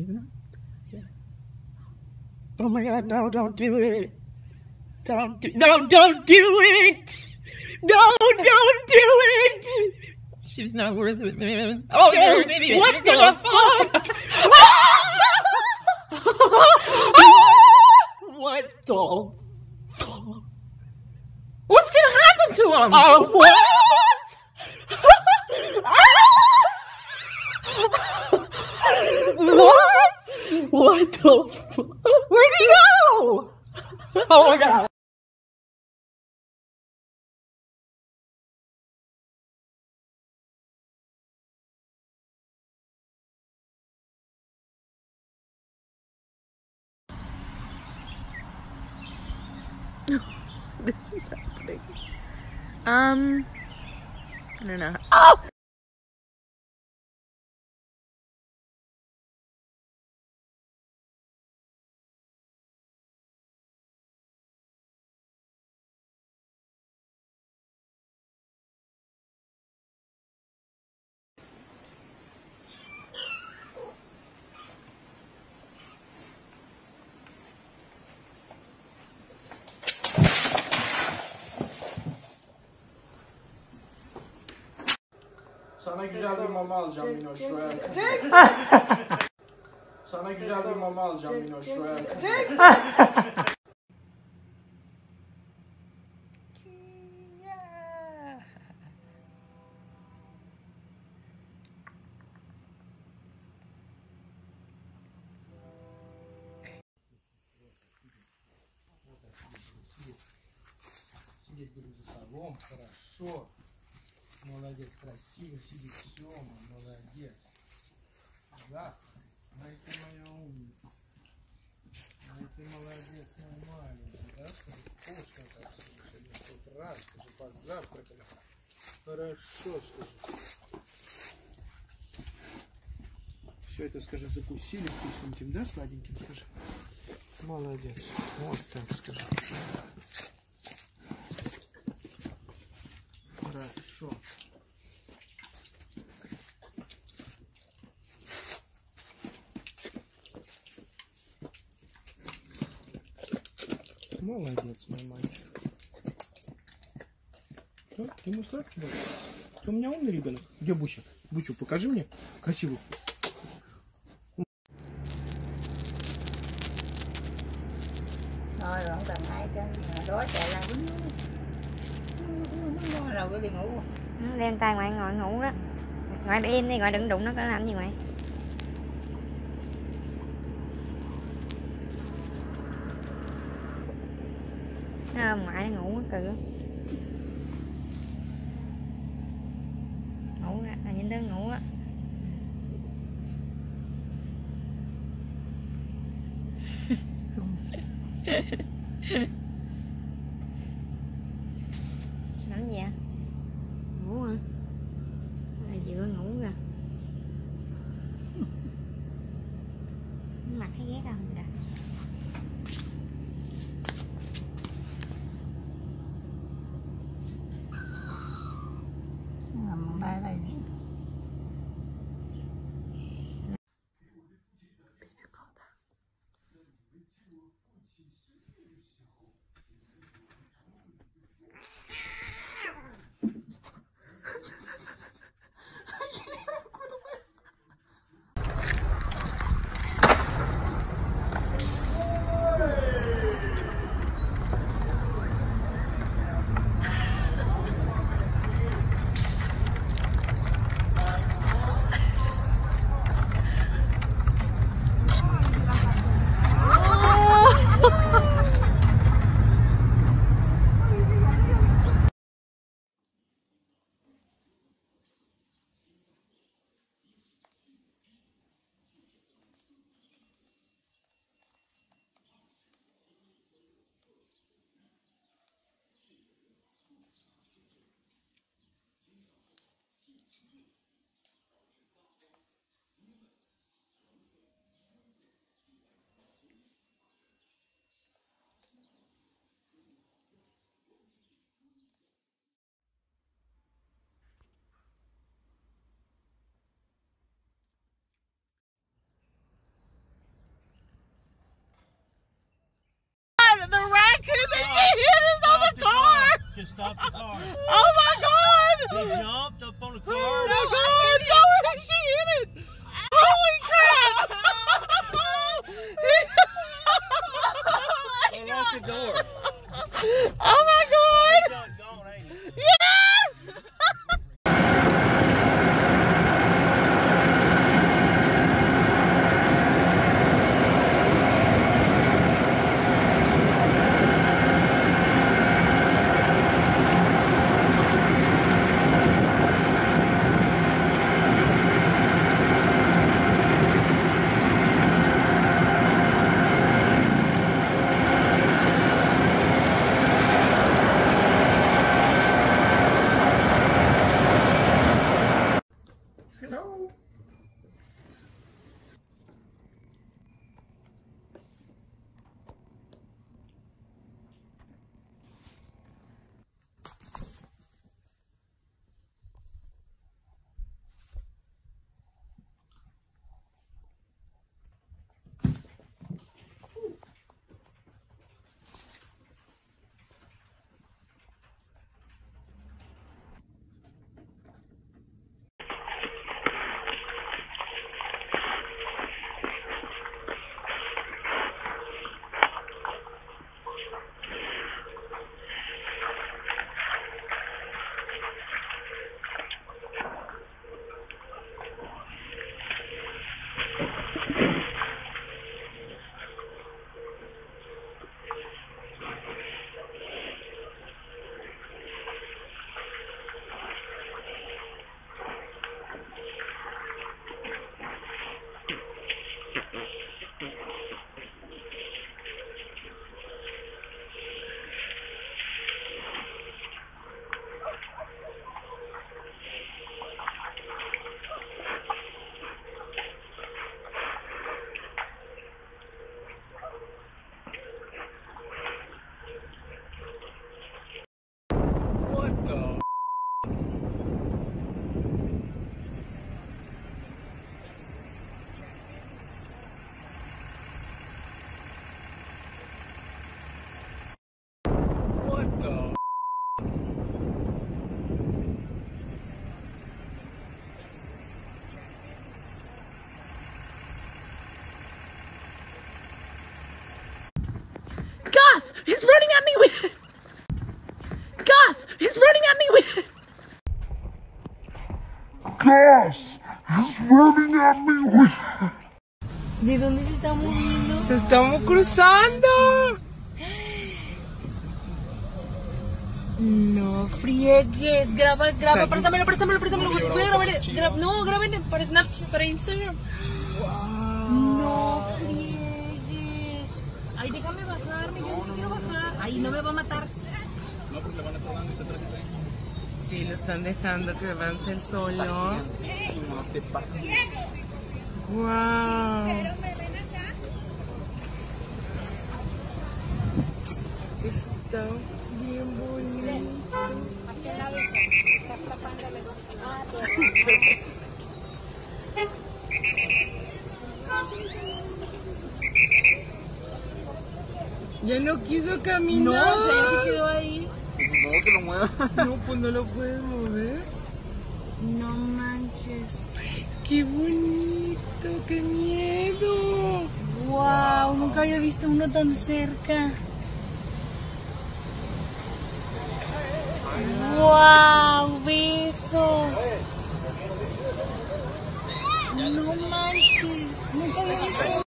do. Yeah. Oh my God, no, don't do it. Don't do it. No, don't do it. She's not worth it, man. Oh, dude, maybe what the fuck? What the fuck? What's gonna happen to him? Oh, what? What? What the fuck? Where'd he go? Oh my God. This is happening. I don't know. Oh! Sana güzel bir mama alacağım Minoş şuraya. Sana güzel bir mama alacağım Minoş şuraya. Молодец, красиво сидит, все, молодец. Да, ай ты моя умница. Ай ты молодец, моя маленькая, да? Вкусно так сегодня, тут раз, ты же позавтракали. Хорошо, скажи. Все это, скажи, закусили вкусненьким, да, сладеньким, скажи? Молодец, вот так, скажи. Хорошо. Молодец, мой мальчик. Что, ты ему сладкий? Ты у меня умный ребенок. Где Буча? Бучу, покажи мне красивую. Nó đem tay ngoại ngồi ngủ đó. Ngoại để yên đi, ngoại đừng đụng nó, có làm gì ngoại. Nó ôm ngoại nó ngủ cừ. Ngủ đó, nhìn đứa ngủ á. Nói gì vậy? Ngủ hả? Là vừa ngủ kìa. Mặt thấy ghét không kìa. Làm bằng tay đây. and stopped the car. Oh my God! He jumped up on the car. Oh my God! No, she hit it! Holy crap! Oh my God! And locked the door. Oh my God! He's running at me with it! Gus! He's running at me with it! Gus! He's running at me with it! ¿De dónde se está moviendo? ¡Se estamos cruzando! No friegues, graba, préstamelo, voy a grabar. No, graben para Snapchat, para Instagram. Wow. No friegues. Ay, déjame bajarme, yo no quiero bajar. Ay, no me va a matar. No, porque le van a estar dando ese traje. Sí, lo están dejando que avance el solo. No te pases. Wow. Pero me ven acá. Está bien bonito. Aquí al lado estás tapándole. Ah, ya no quiso caminar. No, o sea, ya se quedó ahí. No, que lo mueva. No, pues no lo puedes mover. No manches. ¡Qué bonito! ¡Qué miedo! ¡Wow! Nunca había visto uno tan cerca. ¡Wow! ¡Beso! No manches. Nunca había visto.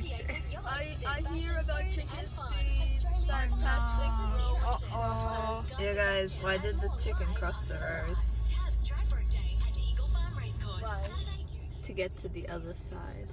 I hear about chicken feet somehow. Uh-oh. Yeah, guys, why did the chicken cross the earth? Why? To get to the other side.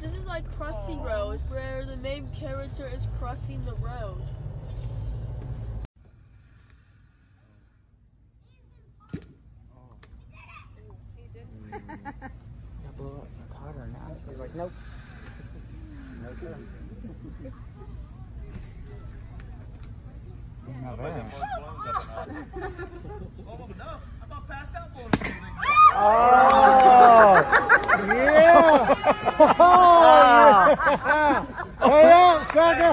This is like Crossing Road, where the main character is crossing the road. He's like, nope. No, sir. Not bad. Oh, no. I'm about passed out for it. Oh! Yeah! Oh! Way up, sucker!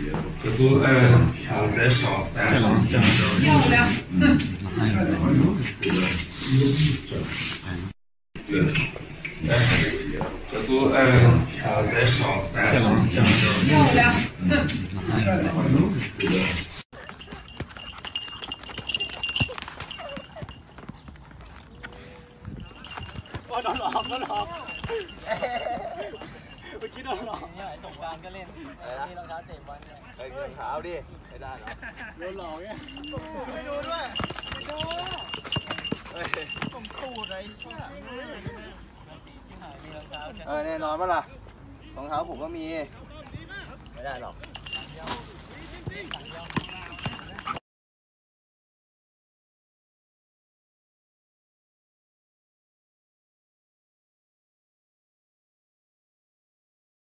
这都爱再上3漂亮。เมื่อกี้โดนหลอกเนี่ยสงกรานต์ก็เล่นมีรองเท้าเตะบอลเนี่ยเฮ้ยรองเท้าดิไม่ได้หรอโดนหลอกเนี่ยไปดูด้วยไปดูเฮ้ยผมตู่อะไรแน่นอนป่ะล่ะรองเท้าผมก็มีไม่ได้หรอก